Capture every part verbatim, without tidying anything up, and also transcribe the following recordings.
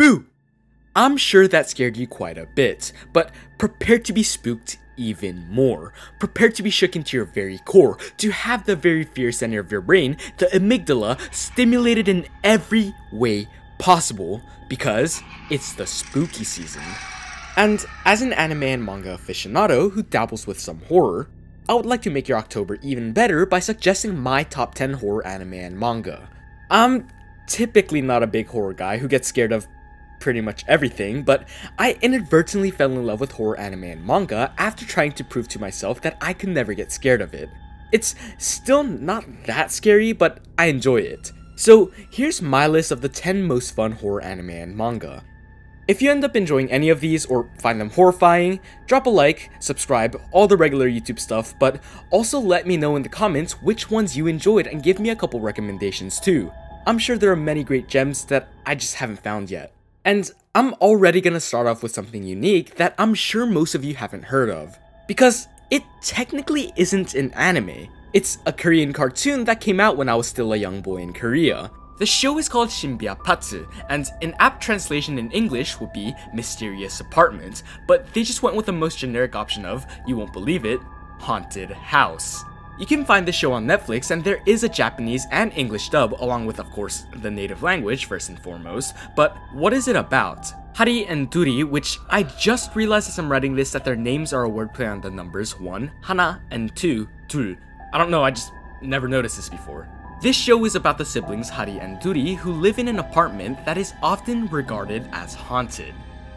Boo! I'm sure that scared you quite a bit, but prepare to be spooked even more. Prepare to be shook into your very core, to have the very fear center of your brain, the amygdala, stimulated in every way possible, because it's the spooky season. And as an anime and manga aficionado who dabbles with some horror, I would like to make your October even better by suggesting my top ten horror anime and manga. I'm typically not a big horror guy who gets scared of pretty much everything, but I inadvertently fell in love with horror anime and manga after trying to prove to myself that I could never get scared of it. It's still not that scary, but I enjoy it. So here's my list of the ten most fun horror anime and manga. If you end up enjoying any of these or find them horrifying, drop a like, subscribe, all the regular YouTube stuff, but also let me know in the comments which ones you enjoyed and give me a couple recommendations too. I'm sure there are many great gems that I just haven't found yet. And I'm already gonna start off with something unique that I'm sure most of you haven't heard of, because it technically isn't an anime. It's a Korean cartoon that came out when I was still a young boy in Korea. The show is called Shimbi Apatsu, and an apt translation in English would be Mysterious Apartment, but they just went with the most generic option of, you won't believe it, Haunted House. You can find the show on Netflix, and there is a Japanese and English dub, along with, of course, the native language first and foremost, but what is it about? Hari and Duri, which I just realized as I'm writing this that their names are a wordplay on the numbers one, Hana, and two, Duri. I don't know, I just never noticed this before. This show is about the siblings Hari and Duri who live in an apartment that is often regarded as haunted.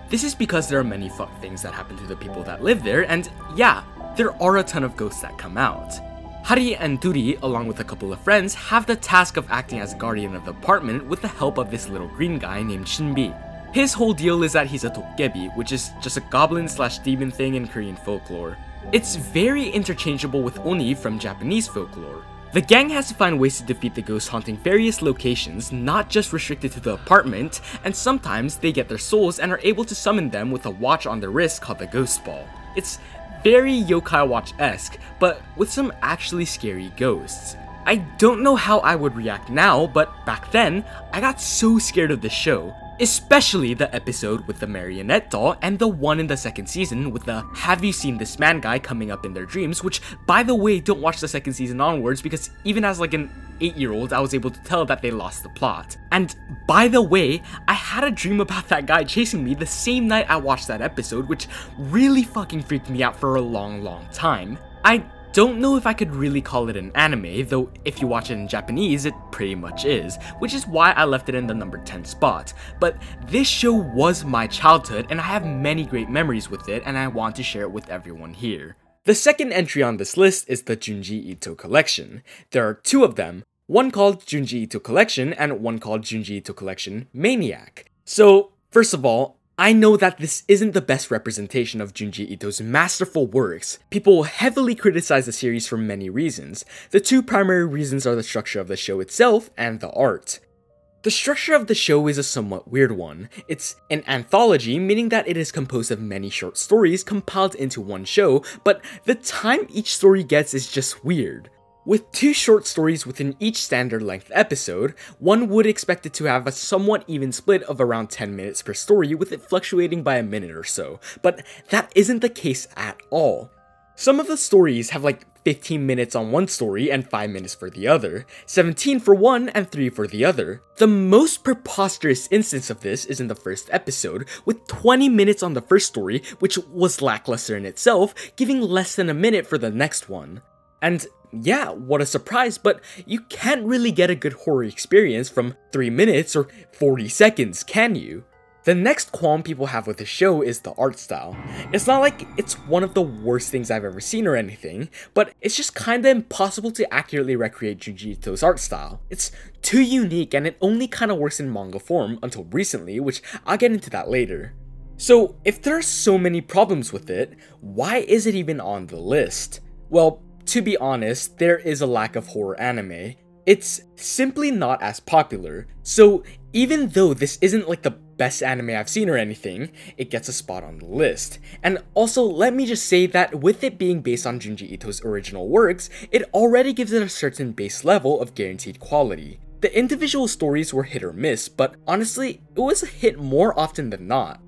This is because there are many fucked things that happen to the people that live there, and yeah, there are a ton of ghosts that come out. Hari and Duri, along with a couple of friends, have the task of acting as guardian of the apartment with the help of this little green guy named Shimbi. His whole deal is that he's a tokkebi, which is just a goblin slash demon thing in Korean folklore. It's very interchangeable with Oni from Japanese folklore. The gang has to find ways to defeat the ghosts haunting various locations, not just restricted to the apartment, and sometimes they get their souls and are able to summon them with a watch on their wrist called the Ghost Ball. It's very Yokai Watch-esque, but with some actually scary ghosts. I don't know how I would react now, but back then, I got so scared of this show, especially the episode with the marionette doll and the one in the second season with the have you seen this man guy coming up in their dreams, which by the way don't watch the second season onwards because even as like an eight year old I was able to tell that they lost the plot. And by the way, I had a dream about that guy chasing me the same night I watched that episode, which really fucking freaked me out for a long long time. I don't know if I could really call it an anime, though if you watch it in Japanese, it pretty much is, which is why I left it in the number ten spot. But this show was my childhood, and I have many great memories with it, and I want to share it with everyone here. The second entry on this list is the Junji Ito Collection. There are two of them, one called Junji Ito Collection and one called Junji Ito Collection Maniac. So, first of all, I know that this isn't the best representation of Junji Ito's masterful works. People heavily criticize the series for many reasons. The two primary reasons are the structure of the show itself and the art. The structure of the show is a somewhat weird one. It's an anthology, meaning that it is composed of many short stories compiled into one show, but the time each story gets is just weird. With two short stories within each standard length episode, one would expect it to have a somewhat even split of around ten minutes per story, with it fluctuating by a minute or so, but that isn't the case at all. Some of the stories have like fifteen minutes on one story and five minutes for the other, seventeen for one and three for the other. The most preposterous instance of this is in the first episode, with twenty minutes on the first story, which was lackluster in itself, giving less than a minute for the next one. And yeah, what a surprise, but you can't really get a good horror experience from three minutes or forty seconds, can you? The next qualm people have with the show is the art style. It's not like it's one of the worst things I've ever seen or anything, but it's just kinda impossible to accurately recreate Junji Ito's art style. It's too unique and it only kinda works in manga form until recently, which I'll get into that later. So if there are so many problems with it, why is it even on the list? Well, to be honest, there is a lack of horror anime. It's simply not as popular, so even though this isn't like the best anime I've seen or anything, it gets a spot on the list. And also, let me just say that with it being based on Junji Ito's original works, it already gives it a certain base level of guaranteed quality. The individual stories were hit or miss, but honestly, it was a hit more often than not.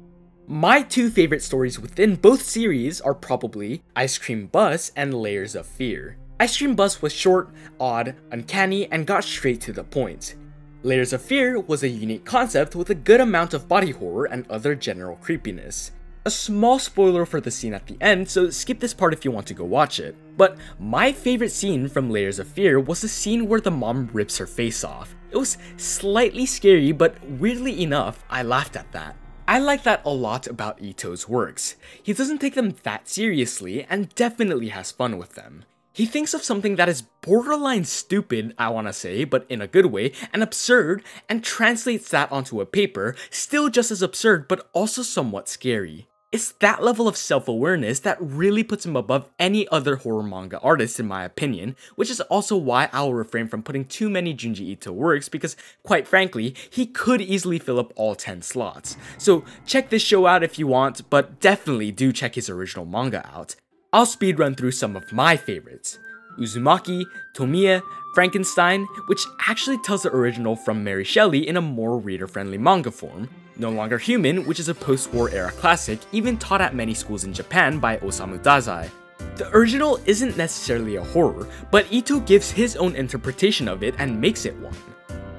My two favorite stories within both series are probably Ice Cream Bus and Layers of Fear. Ice Cream Bus was short, odd, uncanny, and got straight to the point. Layers of Fear was a unique concept with a good amount of body horror and other general creepiness. A small spoiler for the scene at the end, so skip this part if you want to go watch it. But my favorite scene from Layers of Fear was the scene where the mom rips her face off. It was slightly scary, but weirdly enough, I laughed at that. I like that a lot about Ito's works. He doesn't take them that seriously and definitely has fun with them. He thinks of something that is borderline stupid, I wanna say, but in a good way, and absurd, and translates that onto a paper, still just as absurd but also somewhat scary. It's that level of self-awareness that really puts him above any other horror manga artist in my opinion, which is also why I'll refrain from putting too many Junji Ito works because, quite frankly, he could easily fill up all ten slots. So check this show out if you want, but definitely do check his original manga out. I'll speedrun through some of my favorites. Uzumaki, Tomie, Frankenstein, which actually tells the original from Mary Shelley in a more reader-friendly manga form, No Longer Human, which is a post-war era classic, even taught at many schools in Japan by Osamu Dazai. The original isn't necessarily a horror, but Ito gives his own interpretation of it and makes it one.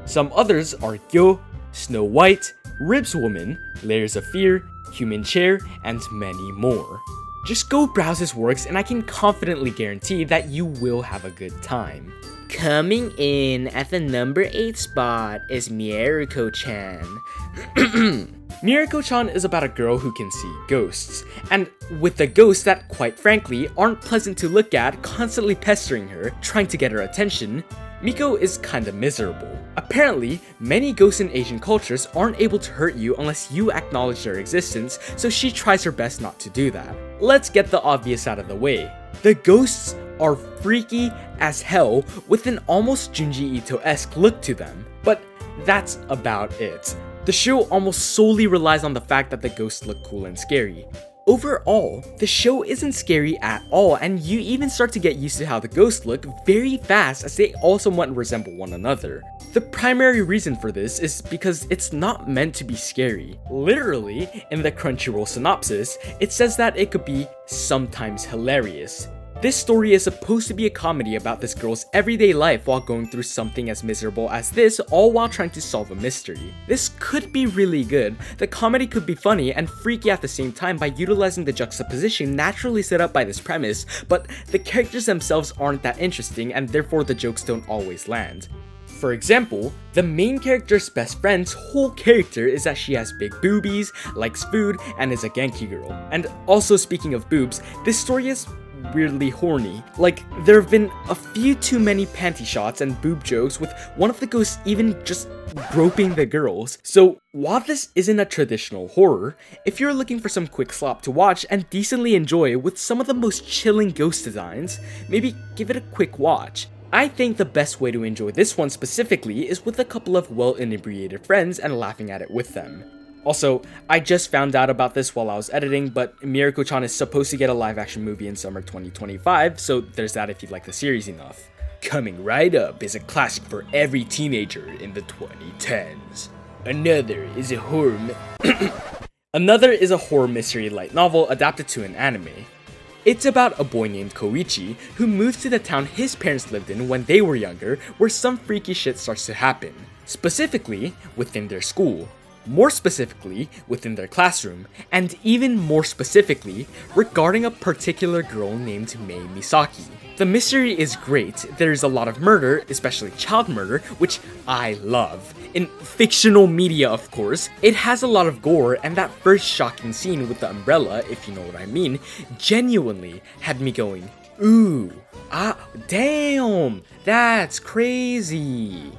Some others are Gyo, Snow White, Ribs Woman, Layers of Fear, Human Chair, and many more. Just go browse his works and I can confidently guarantee that you will have a good time. Coming in at the number eight spot is Mieruko-chan. Mieruko-chan is about a girl who can see ghosts, and with the ghosts that, quite frankly, aren't pleasant to look at, constantly pestering her, trying to get her attention, Miko is kinda miserable. Apparently, many ghosts in Asian cultures aren't able to hurt you unless you acknowledge their existence, so she tries her best not to do that. Let's get the obvious out of the way. The ghosts are freaky as hell with an almost Junji Ito-esque look to them, but that's about it. The show almost solely relies on the fact that the ghosts look cool and scary. Overall, the show isn't scary at all, and you even start to get used to how the ghosts look very fast as they all somewhat resemble one another. The primary reason for this is because it's not meant to be scary. Literally, in the Crunchyroll synopsis, it says that it could be sometimes hilarious. This story is supposed to be a comedy about this girl's everyday life while going through something as miserable as this, all while trying to solve a mystery. This could be really good. The comedy could be funny and freaky at the same time by utilizing the juxtaposition naturally set up by this premise, but the characters themselves aren't that interesting and therefore the jokes don't always land. For example, the main character's best friend's whole character is that she has big boobies, likes food, and is a Genki girl. And also speaking of boobs, this story is weirdly horny. Like, there have been a few too many panty shots and boob jokes with one of the ghosts even just groping the girls. So while this isn't a traditional horror, if you're looking for some quick slop to watch and decently enjoy with some of the most chilling ghost designs, maybe give it a quick watch. I think the best way to enjoy this one specifically is with a couple of well-inebriated friends and laughing at it with them. Also, I just found out about this while I was editing, but Mieruko-chan is supposed to get a live-action movie in summer twenty twenty-five, so there's that if you like the series enough. Coming right up is a classic for every teenager in the twenty tens. Another is a horror Another is a horror mystery light novel adapted to an anime. It's about a boy named Koichi who moves to the town his parents lived in when they were younger, where some freaky shit starts to happen, specifically within their school. More specifically, within their classroom, and even more specifically, regarding a particular girl named Mei Misaki. The mystery is great. There's a lot of murder, especially child murder, which I love. In fictional media, of course, it has a lot of gore, and that first shocking scene with the umbrella, if you know what I mean, genuinely had me going, ooh, ah, damn, that's crazy.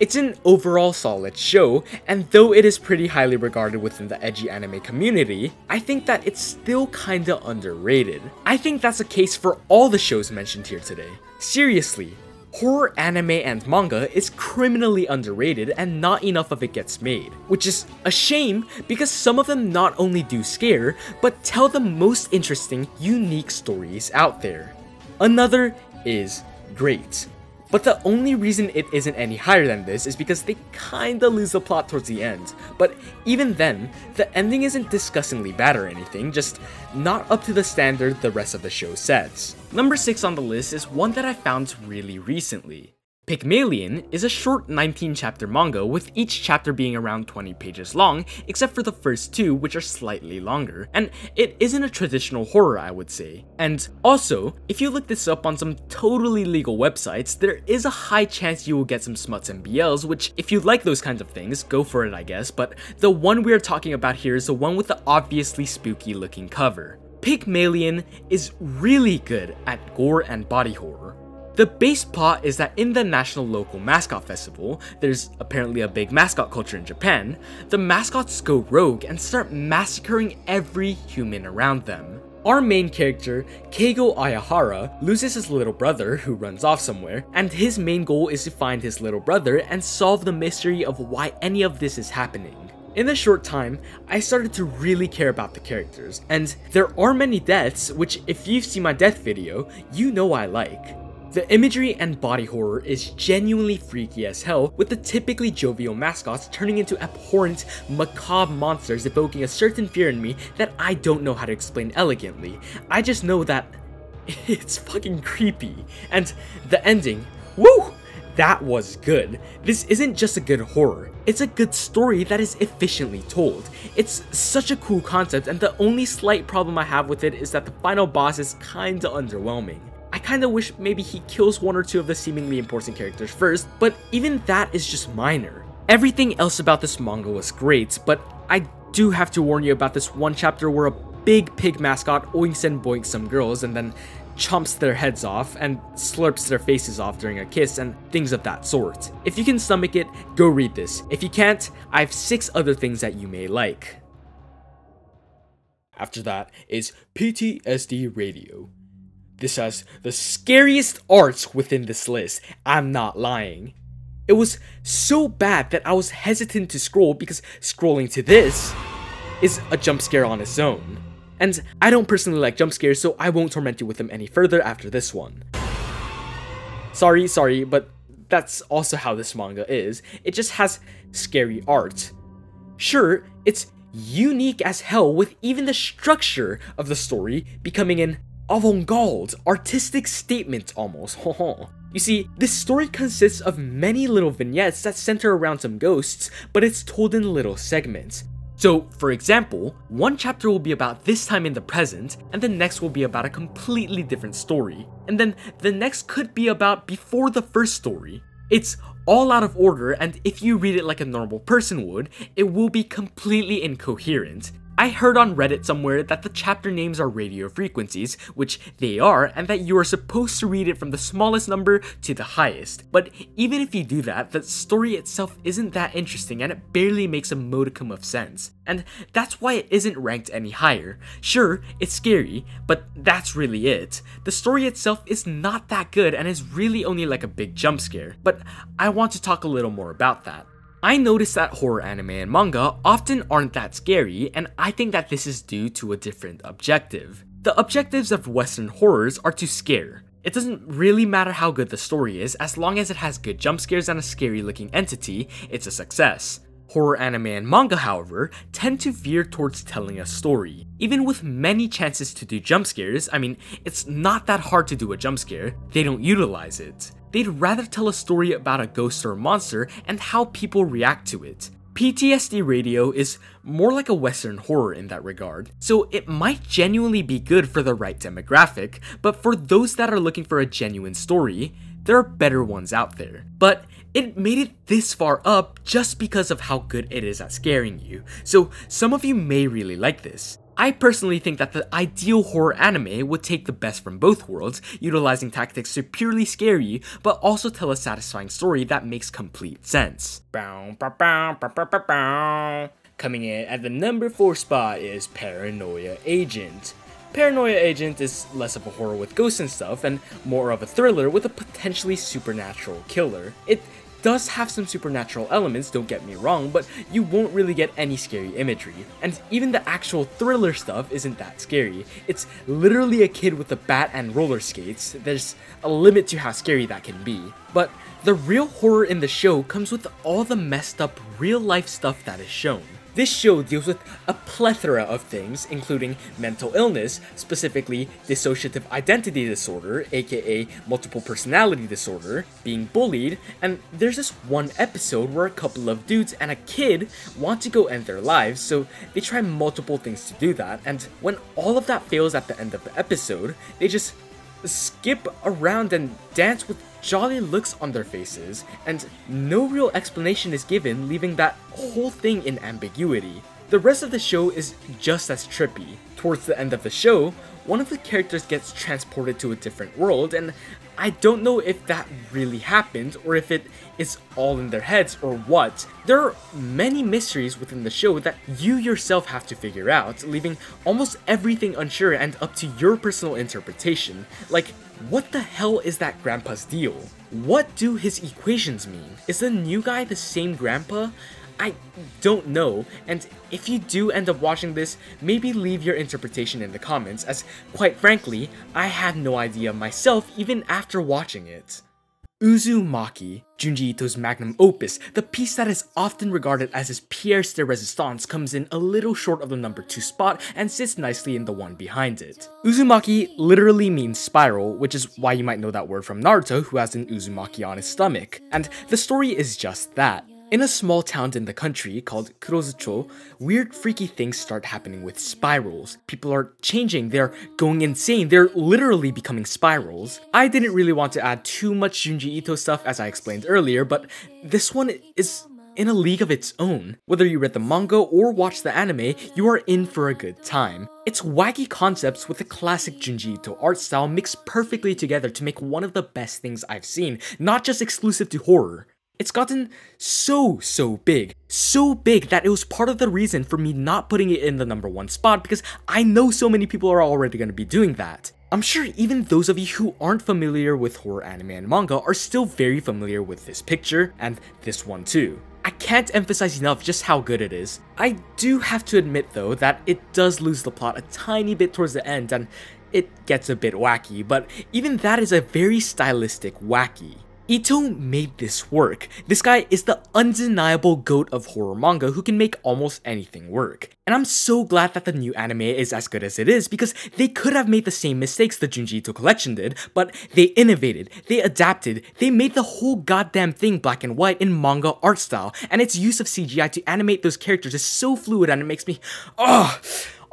It's an overall solid show, and though it is pretty highly regarded within the edgy anime community, I think that it's still kinda underrated. I think that's the case for all the shows mentioned here today. Seriously, horror anime and manga is criminally underrated and not enough of it gets made, which is a shame because some of them not only do scare, but tell the most interesting, unique stories out there. Another is great. But the only reason it isn't any higher than this is because they kinda lose the plot towards the end. But even then, the ending isn't disgustingly bad or anything, just not up to the standard the rest of the show sets. Number six on the list is one that I found really recently. Pygmalion is a short nineteen chapter manga, with each chapter being around twenty pages long, except for the first two, which are slightly longer, and it isn't a traditional horror, I would say. And also, if you look this up on some totally legal websites, there is a high chance you will get some smuts and B Ls, which, if you like those kinds of things, go for it I guess, but the one we are talking about here is the one with the obviously spooky looking cover. Pygmalion is really good at gore and body horror. The base plot is that in the National Local Mascot Festival, there's apparently a big mascot culture in Japan, the mascots go rogue and start massacring every human around them. Our main character, Keigo Ayahara, loses his little brother who runs off somewhere, and his main goal is to find his little brother and solve the mystery of why any of this is happening. In a short time, I started to really care about the characters, and there are many deaths, which if you've seen my death video, you know I like. The imagery and body horror is genuinely freaky as hell, with the typically jovial mascots turning into abhorrent, macabre monsters evoking a certain fear in me that I don't know how to explain elegantly. I just know that it's fucking creepy. And the ending, woo! That was good. This isn't just a good horror, it's a good story that is efficiently told. It's such a cool concept, and the only slight problem I have with it is that the final boss is kinda underwhelming. I kinda wish maybe he kills one or two of the seemingly important characters first, but even that is just minor. Everything else about this manga was great, but I do have to warn you about this one chapter where a big pig mascot oinks and boinks some girls and then chomps their heads off and slurps their faces off during a kiss and things of that sort. If you can stomach it, go read this. If you can't, I have six other things that you may like. After that is P T S D Radio. This has the scariest arts within this list, I'm not lying. It was so bad that I was hesitant to scroll because scrolling to this is a jump scare on its own. And I don't personally like jump scares, so I won't torment you with them any further after this one. Sorry, sorry, but that's also how this manga is. It just has scary art. Sure, it's unique as hell, with even the structure of the story becoming an avant-garde, artistic statement almost. You see, this story consists of many little vignettes that center around some ghosts, but it's told in little segments. So, for example, one chapter will be about this time in the present, and the next will be about a completely different story, and then the next could be about before the first story. It's all out of order, and if you read it like a normal person would, it will be completely incoherent. I heard on Reddit somewhere that the chapter names are radio frequencies, which they are, and that you are supposed to read it from the smallest number to the highest. But even if you do that, the story itself isn't that interesting and it barely makes a modicum of sense. And that's why it isn't ranked any higher. Sure, it's scary, but that's really it. The story itself is not that good and is really only like a big jump scare, but I want to talk a little more about that. I noticed that horror anime and manga often aren't that scary, and I think that this is due to a different objective. The objectives of Western horrors are to scare. It doesn't really matter how good the story is, as long as it has good jump scares and a scary looking entity, it's a success. Horror anime and manga, however, tend to veer towards telling a story. Even with many chances to do jump scares, I mean, it's not that hard to do a jump scare, they don't utilize it. They'd rather tell a story about a ghost or a monster and how people react to it. P T S D Radio is more like a Western horror in that regard, so it might genuinely be good for the right demographic, but for those that are looking for a genuine story, there are better ones out there. But it made it this far up just because of how good it is at scaring you, so some of you may really like this. I personally think that the ideal horror anime would take the best from both worlds, utilizing tactics to purely scare you, but also tell a satisfying story that makes complete sense. Coming in at the number four spot is Paranoia Agent. Paranoia Agent is less of a horror with ghosts and stuff, and more of a thriller with a potentially supernatural killer. It does have some supernatural elements, don't get me wrong, but you won't really get any scary imagery. And even the actual thriller stuff isn't that scary. It's literally a kid with a bat and roller skates. There's a limit to how scary that can be. But the real horror in the show comes with all the messed up real-life stuff that is shown. This show deals with a plethora of things, including mental illness, specifically dissociative identity disorder, aka multiple personality disorder, being bullied, and there's this one episode where a couple of dudes and a kid want to go end their lives, so they try multiple things to do that, and when all of that fails at the end of the episode, they just skip around and dance with jolly looks on their faces, and no real explanation is given, leaving that whole thing in ambiguity. The rest of the show is just as trippy. Towards the end of the show, one of the characters gets transported to a different world, and I don't know if that really happened or if it is all in their heads or what. There are many mysteries within the show that you yourself have to figure out, leaving almost everything unsure and up to your personal interpretation. Like, what the hell is that grandpa's deal? What do his equations mean? Is the new guy the same grandpa? I don't know, and if you do end up watching this, maybe leave your interpretation in the comments, as quite frankly, I had no idea myself even after watching it. Uzumaki, Junji Ito's magnum opus, the piece that is often regarded as his Pierce de Resistance, comes in a little short of the number two spot and sits nicely in the one behind it. Uzumaki literally means spiral, which is why you might know that word from Naruto, who has an Uzumaki on his stomach, and the story is just that. In a small town in the country called Kurouzu-cho, weird freaky things start happening with spirals. People are changing, they're going insane, they're literally becoming spirals. I didn't really want to add too much Junji Ito stuff as I explained earlier, but this one is in a league of its own. Whether you read the manga or watch the anime, you are in for a good time. Its wacky concepts with the classic Junji Ito art style mix perfectly together to make one of the best things I've seen, not just exclusive to horror. It's gotten so, so big, so big that it was part of the reason for me not putting it in the number one spot, because I know so many people are already going to be doing that. I'm sure even those of you who aren't familiar with horror anime and manga are still very familiar with this picture, and this one too. I can't emphasize enough just how good it is. I do have to admit though that it does lose the plot a tiny bit towards the end, and it gets a bit wacky, but even that is a very stylistic wacky. Ito made this work. This guy is the undeniable goat of horror manga who can make almost anything work. And I'm so glad that the new anime is as good as it is, because they could have made the same mistakes the Junji Ito Collection did, but they innovated, they adapted, they made the whole goddamn thing black and white in manga art style, and its use of C G I to animate those characters is so fluid and it makes me... Ugh!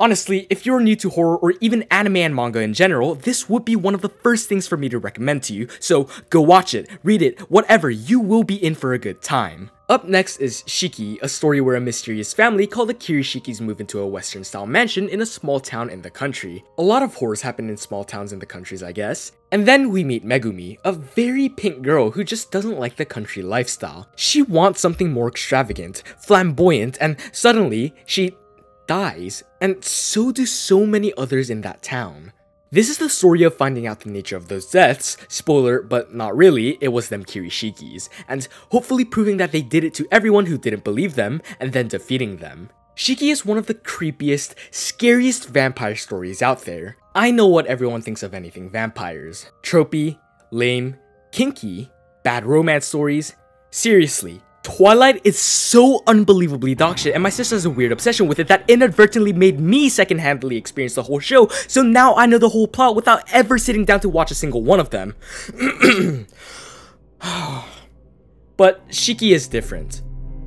Honestly, if you're new to horror or even anime and manga in general, this would be one of the first things for me to recommend to you, so go watch it, read it, whatever, you will be in for a good time. Up next is Shiki, a story where a mysterious family called the Kirishikis move into a Western-style mansion in a small town in the country. A lot of horrors happen in small towns in the countries, I guess. And then we meet Megumi, a very pink girl who just doesn't like the country lifestyle. She wants something more extravagant, flamboyant, and suddenly, she... dies, and so do so many others in that town. This is the story of finding out the nature of those deaths, spoiler, but not really, it was them Kirishikis, and hopefully proving that they did it to everyone who didn't believe them, and then defeating them. Shiki is one of the creepiest, scariest vampire stories out there. I know what everyone thinks of anything vampires. Tropey, lame, kinky, bad romance stories, seriously. Twilight is so unbelievably dogshit, and my sister has a weird obsession with it that inadvertently made me secondhandly experience the whole show, so now I know the whole plot without ever sitting down to watch a single one of them. But Shiki is different.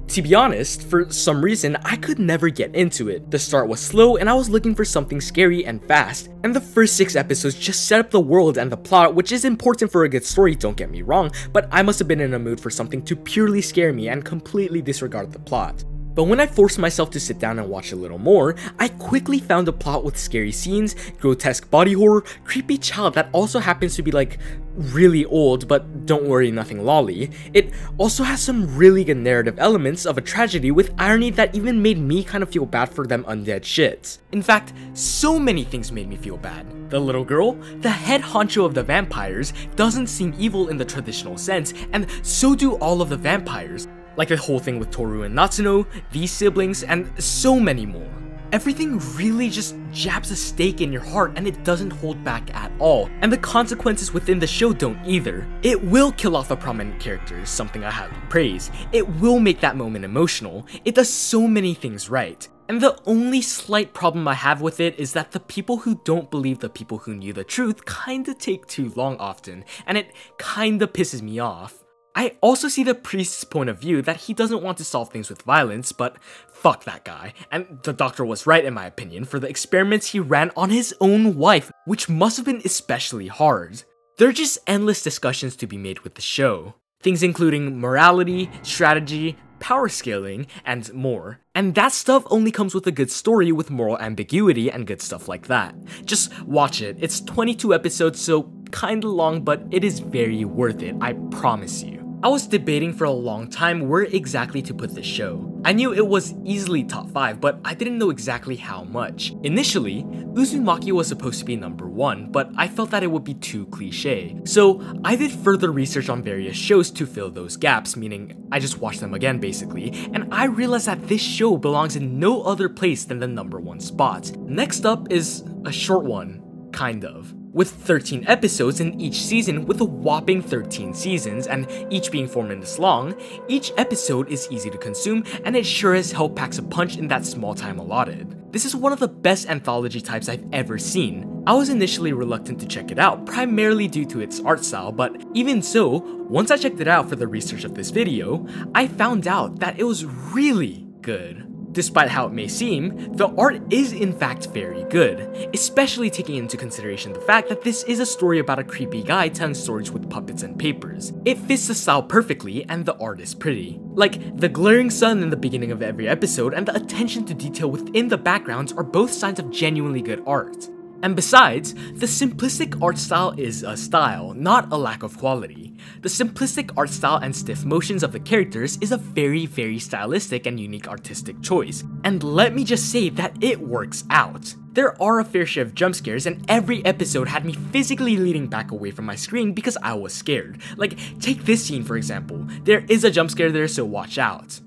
To be honest, for some reason, I could never get into it. The start was slow and I was looking for something scary and fast, and the first six episodes just set up the world and the plot, which is important for a good story, don't get me wrong, but I must have been in a mood for something to purely scare me and completely disregard the plot. But when I forced myself to sit down and watch a little more, I quickly found a plot with scary scenes, grotesque body horror, creepy child that also happens to be like really old but don't worry nothing lolly, it also has some really good narrative elements of a tragedy with irony that even made me kind of feel bad for them undead shits. In fact, so many things made me feel bad. The little girl, the head honcho of the vampires, doesn't seem evil in the traditional sense, and so do all of the vampires. Like the whole thing with Toru and Natsuno, these siblings, and so many more. Everything really just jabs a stake in your heart and it doesn't hold back at all, and the consequences within the show don't either. It will kill off a prominent character, something I highly praise. It will make that moment emotional. It does so many things right. And the only slight problem I have with it is that the people who don't believe the people who knew the truth kinda take too long often, and it kinda pisses me off. I also see the priest's point of view that he doesn't want to solve things with violence, but fuck that guy. And the doctor was right in my opinion for the experiments he ran on his own wife, which must have been especially hard. There are just endless discussions to be made with the show. Things including morality, strategy, power scaling, and more. And that stuff only comes with a good story with moral ambiguity and good stuff like that. Just watch it. It's twenty-two episodes, so kinda long, but it is very worth it, I promise you. I was debating for a long time where exactly to put this show. I knew it was easily top five, but I didn't know exactly how much. Initially, Uzumaki was supposed to be number one, but I felt that it would be too cliche. So I did further research on various shows to fill those gaps, meaning I just watched them again basically, and I realized that this show belongs in no other place than the number one spot. Next up is a short one, kind of. With thirteen episodes in each season with a whopping thirteen seasons and each being four minutes long, each episode is easy to consume and it sure as hell packs a punch in that small time allotted. This is one of the best anthology types I've ever seen. I was initially reluctant to check it out, primarily due to its art style, but even so, once I checked it out for the research of this video, I found out that it was really good. Despite how it may seem, the art is in fact very good, especially taking into consideration the fact that this is a story about a creepy guy telling stories with puppets and papers. It fits the style perfectly and the art is pretty. Like, the glaring sun in the beginning of every episode and the attention to detail within the backgrounds are both signs of genuinely good art. And besides, the simplistic art style is a style, not a lack of quality. The simplistic art style and stiff motions of the characters is a very, very stylistic and unique artistic choice, and let me just say that it works out. There are a fair share of jump scares and every episode had me physically leaning back away from my screen because I was scared. Like, take this scene for example, there is a jump scare there, so watch out.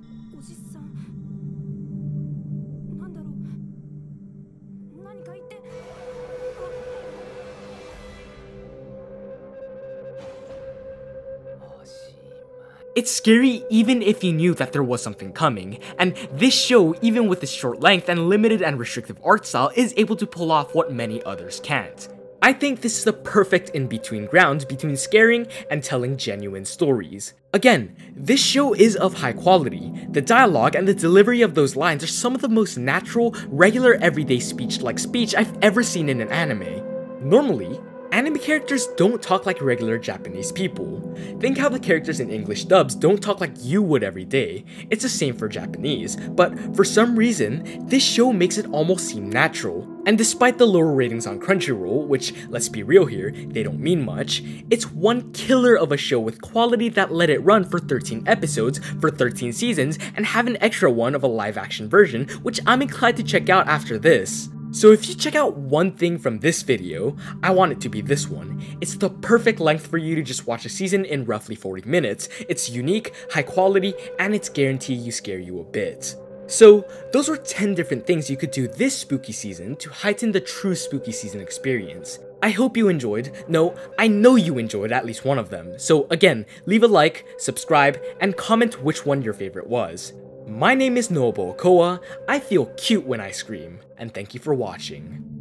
It's scary even if you knew that there was something coming, and this show, even with its short length and limited and restrictive art style, is able to pull off what many others can't. I think this is the perfect in-between ground between scaring and telling genuine stories. Again, this show is of high quality. The dialogue and the delivery of those lines are some of the most natural, regular, everyday speech-like speech I've ever seen in an anime. Normally, anime characters don't talk like regular Japanese people. Think how the characters in English dubs don't talk like you would every day. It's the same for Japanese, but for some reason, this show makes it almost seem natural. And despite the lower ratings on Crunchyroll, which, let's be real here, they don't mean much, it's one killer of a show with quality that let it run for thirteen episodes for thirteen seasons and have an extra one of a live-action version, which I'm inclined to check out after this. So if you check out one thing from this video, I want it to be this one. It's the perfect length for you to just watch a season in roughly forty minutes. It's unique, high quality, and it's guaranteed you scare you a bit. So those were ten different things you could do this spooky season to heighten the true spooky season experience. I hope you enjoyed, no, I know you enjoyed at least one of them. So again, leave a like, subscribe, and comment which one your favorite was. My name is NoahBoahCoah, I feel cute when I scream, and thank you for watching.